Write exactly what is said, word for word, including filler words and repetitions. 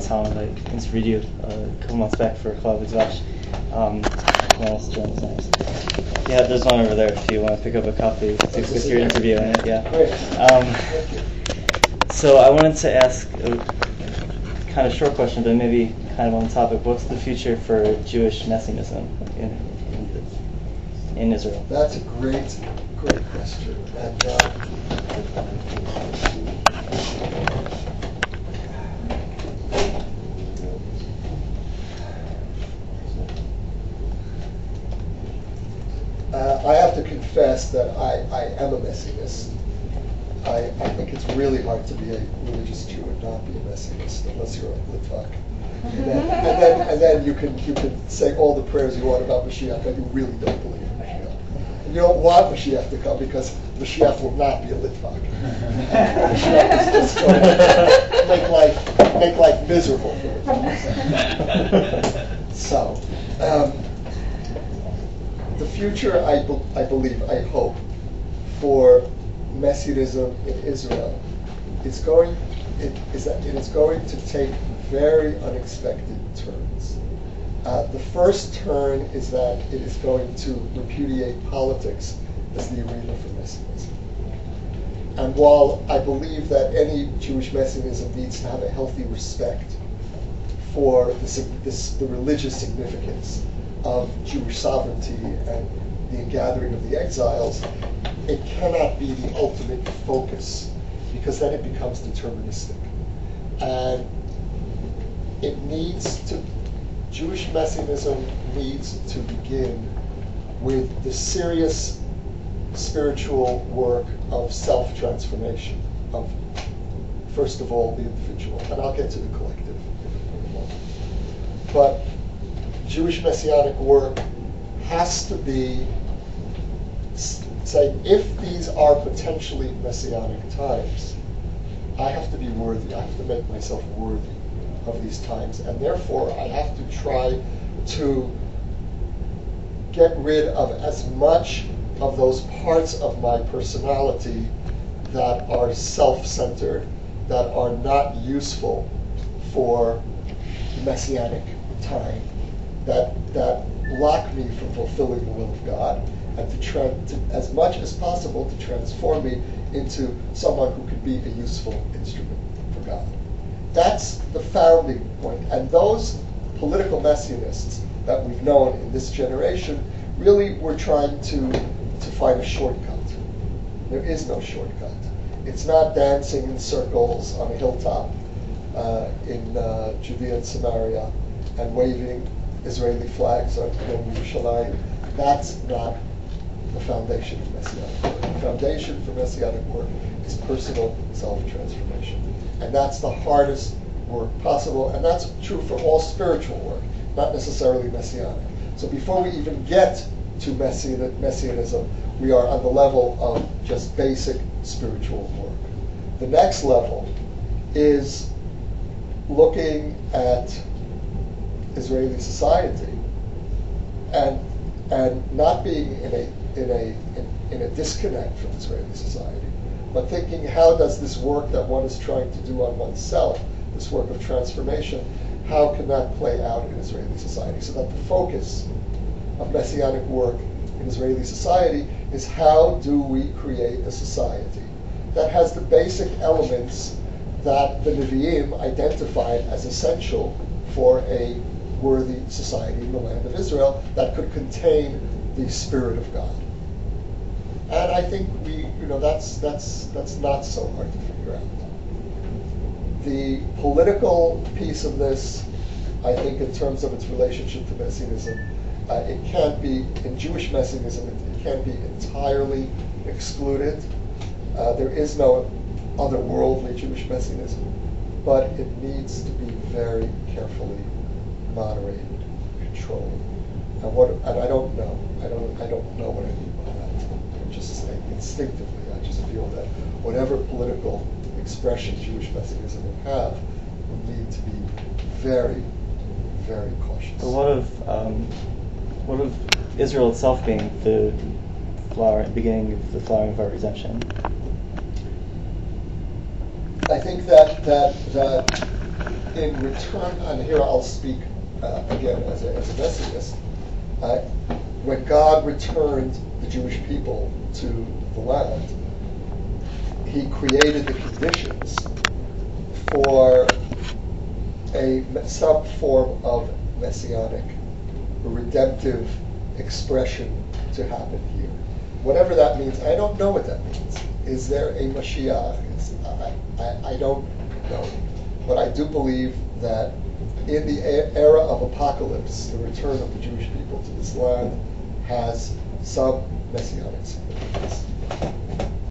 sound like in this video uh, a couple months back for Cloud Zvash. Um nice. Yeah, there's one over there if you want to pick up a copy with, with your interview in it. Yeah. Um, so I wanted to ask a kind of short question, but maybe kind of on the topic. What's the future for Jewish messianism in in, in Israel? That's a great, great question. And, uh, Uh, I have to confess that I, I am a Messianist. I, I think it's really hard to be a religious Jew and not be a Messianist, unless you're a Litvak. And then, and then, and then you, can, you can say all the prayers you want about Mashiach, but you really don't believe in Mashiach. And you don't want Mashiach to come because Mashiach will not be a Litvak. Mashiach is just going to make life, make life miserable for Litvak. So. Um, The future, I, be I believe, I hope, for Messianism in Israel is going, it is, it is going to take very unexpected turns. Uh, the first turn is that it is going to repudiate politics as the arena for Messianism. And while I believe that any Jewish Messianism needs to have a healthy respect for the, this, the religious significance of Jewish sovereignty and the gathering of the exiles, it cannot be the ultimate focus, because then it becomes deterministic. And it needs to, Jewish Messianism needs to begin with the serious spiritual work of self-transformation, of first of all the individual, and I'll get to the collective in a moment. But Jewish Messianic work has to be saying, if these are potentially Messianic times, I have to be worthy, I have to make myself worthy of these times, and therefore I have to try to get rid of as much of those parts of my personality that are self-centered, that are not useful for Messianic time, that that block me from fulfilling the will of God, and to try to, as much as possible, to transform me into someone who could be a useful instrument for God. That's the founding point. And those political messianists that we've known in this generation really were trying to, to find a shortcut. There is no shortcut. It's not dancing in circles on a hilltop uh, in uh, Judea and Samaria and waving Israeli flags on Yerushalayim. That's not the foundation of Messianic work. The foundation for Messianic work is personal self-transformation. And that's the hardest work possible, and that's true for all spiritual work, not necessarily Messianic. So before we even get to Messianism, we are on the level of just basic spiritual work. The next level is looking at Israeli society, and and not being in a in a in, in a disconnect from Israeli society, but thinking, how does this work that one is trying to do on oneself, this work of transformation, how can that play out in Israeli society? So that the focus of Messianic work in Israeli society is, how do we create a society that has the basic elements that the Nevi'im identified as essential for a worthy society in the land of Israel that could contain the Spirit of God. And I think we, you know, that's that's that's not so hard to figure out. The political piece of this, I think, in terms of its relationship to Messianism, uh, it can't be, in Jewish Messianism, it, it can't be entirely excluded. Uh, there is no otherworldly Jewish Messianism, but it needs to be very carefully moderated, controlled. And what? And I don't know. I don't. I don't know what I mean by that. I'm just saying instinctively. I just feel that whatever political expression Jewish Messianism will have, will need to be very, very cautious. But what of um, what of Israel itself being the flower, beginning of the flowering of our redemption? I think that that that. in return, and here I'll speak uh, again as a, as a Messianist, uh, when God returned the Jewish people to the land, he created the conditions for a some form of messianic, redemptive expression to happen here. Whatever that means, I don't know what that means. Is there a Mashiach? It's, I, I, I don't know. But I do believe that in the era of apocalypse, the return of the Jewish people to this land has some messianic significance.